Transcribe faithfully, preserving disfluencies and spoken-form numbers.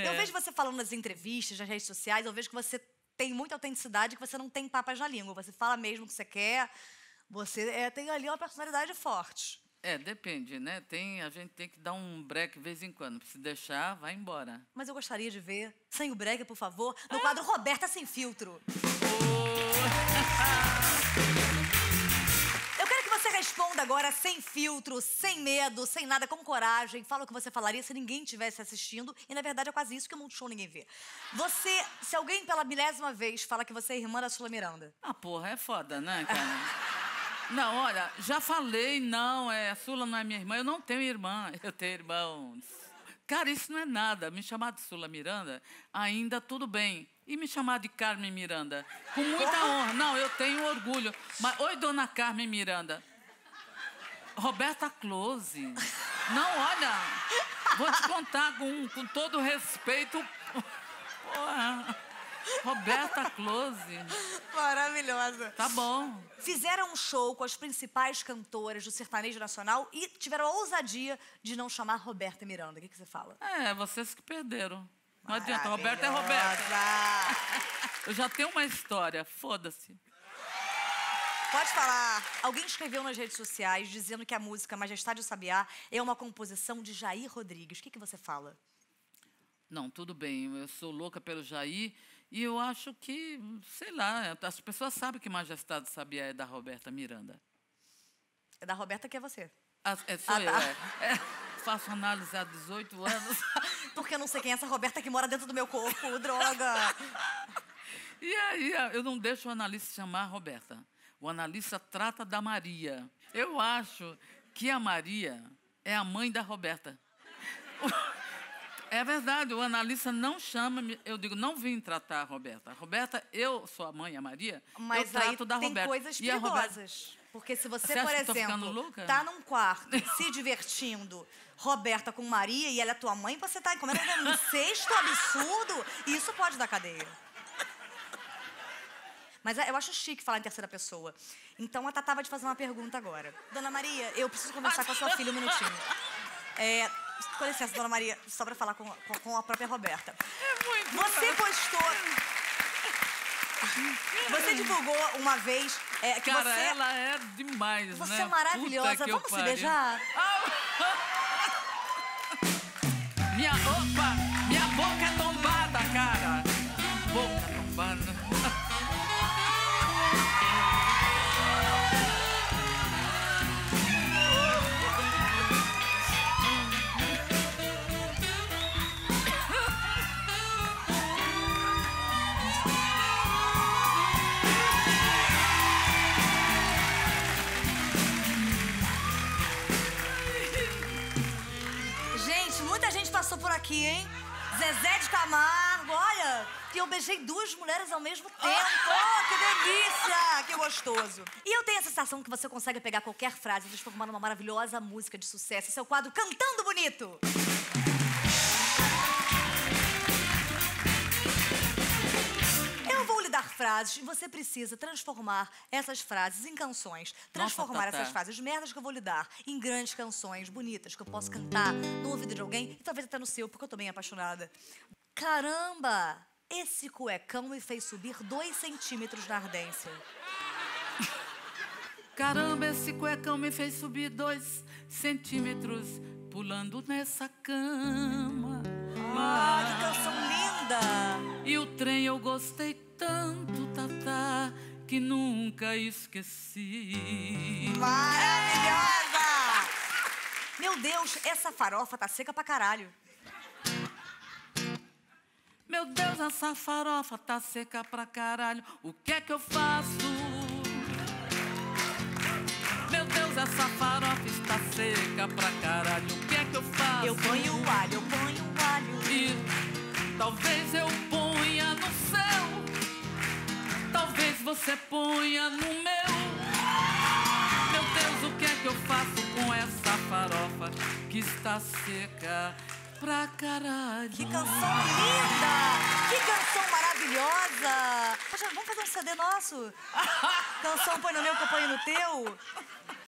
É. Eu vejo você falando nas entrevistas, nas redes sociais, eu vejo que você tem muita autenticidade, que você não tem papas na língua. Você fala mesmo o que você quer, você é, tem ali uma personalidade forte. É, depende, né? Tem, a gente tem que dar um break de vez em quando. Se deixar, vai embora. Mas eu gostaria de ver, sem o break, por favor, no ah. quadro Roberta Sem Filtro. Oh. Eu quero que você responda agora sem filtro, sem medo, sem nada, com coragem. Fala o que você falaria se ninguém estivesse assistindo. E, na verdade, é quase isso que o Multishow ninguém vê. Você, se alguém pela milésima vez fala que você é irmã da Sula Miranda... Ah, porra, é foda, né, cara? Não, olha, já falei, não, é, a Sula não é minha irmã, eu não tenho irmã, eu tenho irmãos. Cara, isso não é nada, me chamar de Sula Miranda, ainda tudo bem. E me chamar de Carmen Miranda, com muita honra, não, eu tenho orgulho. Mas, oi, dona Carmen Miranda. Roberta Close. Não, olha, vou te contar com, com todo respeito. Porra. Roberta Close. Maravilhosa. Tá bom. Fizeram um show com as principais cantoras do sertanejo nacional e tiveram a ousadia de não chamar Roberta Miranda. O que, que você fala? É, vocês que perderam. Não adianta, Roberta é Roberta. Eu já tenho uma história, foda-se. Pode falar. Alguém escreveu nas redes sociais dizendo que a música Majestade do Sabiá é uma composição de Jair Rodrigues. O que, que você fala? Não, tudo bem, eu sou louca pelo Jair. E eu acho que, sei lá, as pessoas sabem que Majestade do Sabiá é da Roberta Miranda. É da Roberta que é você. Ah, é, sou ah, eu, tá. é. é. Faço análise há dezoito anos. Porque eu não sei quem é essa Roberta que mora dentro do meu corpo, droga. E aí, eu não deixo o analista chamar a Roberta. O analista trata da Maria. Eu acho que a Maria é a mãe da Roberta. É verdade, o analista não chama... Eu digo, não vim tratar a Roberta. A Roberta, eu sou a mãe, a Maria, mas eu trato da Roberta. Mas tem coisas e perigosas. Roberta... Porque se você, você por exemplo, tá num quarto, se divertindo, Roberta com Maria, e ela é tua mãe, você tá encomendando um sexto absurdo, e isso pode dar cadeia. Mas eu acho chique falar em terceira pessoa. Então, a Tatá vai te fazer uma pergunta agora. Dona Maria, eu preciso conversar com a sua filha um minutinho. É... Com licença, dona Maria, só pra falar com, com, com a própria Roberta. É muito Você bom. postou... Você divulgou uma vez é, que Cara, você... ela é demais, você né? Você é maravilhosa. Vamos se beijar? Oh. Minha... Opa! Minha boca é tombada, cara! Boca tombada. Passou por aqui, hein? Zezé Di Camargo, olha! E eu beijei duas mulheres ao mesmo tempo. Oh, que delícia! Que gostoso! E eu tenho a sensação que você consegue pegar qualquer frase e transformar numa maravilhosa música de sucesso. Esse é o quadro Cantando Bonito! Eu vou lhe dar frases e você precisa transformar essas frases em canções. Transformar Nossa, essas frases merdas que eu vou lhe dar em grandes canções bonitas que eu posso cantar no ouvido de alguém e talvez até no seu, porque eu tô bem apaixonada. Caramba! Esse cuecão me fez subir dois centímetros na ardência. Caramba, esse cuecão me fez subir dois centímetros pulando nessa cama. Ah, que canção linda! E o trem eu gostei tanto, Tatá, que nunca esqueci. Maravilhosa! Meu Deus, essa farofa tá seca pra caralho. Meu Deus, essa farofa tá seca pra caralho. O que é que eu faço? Meu Deus, essa farofa está seca pra caralho. O que é que eu faço? Eu ponho o alho, eu ponho o alho. E talvez eu ponha no seu. Talvez você ponha no meu. Meu Deus, o que é que eu faço com essa farofa que está seca pra caralho? Que canção linda! Que canção maravilhosa! Poxa, vamos fazer um C D nosso? Canção põe no meu que eu ponho no teu?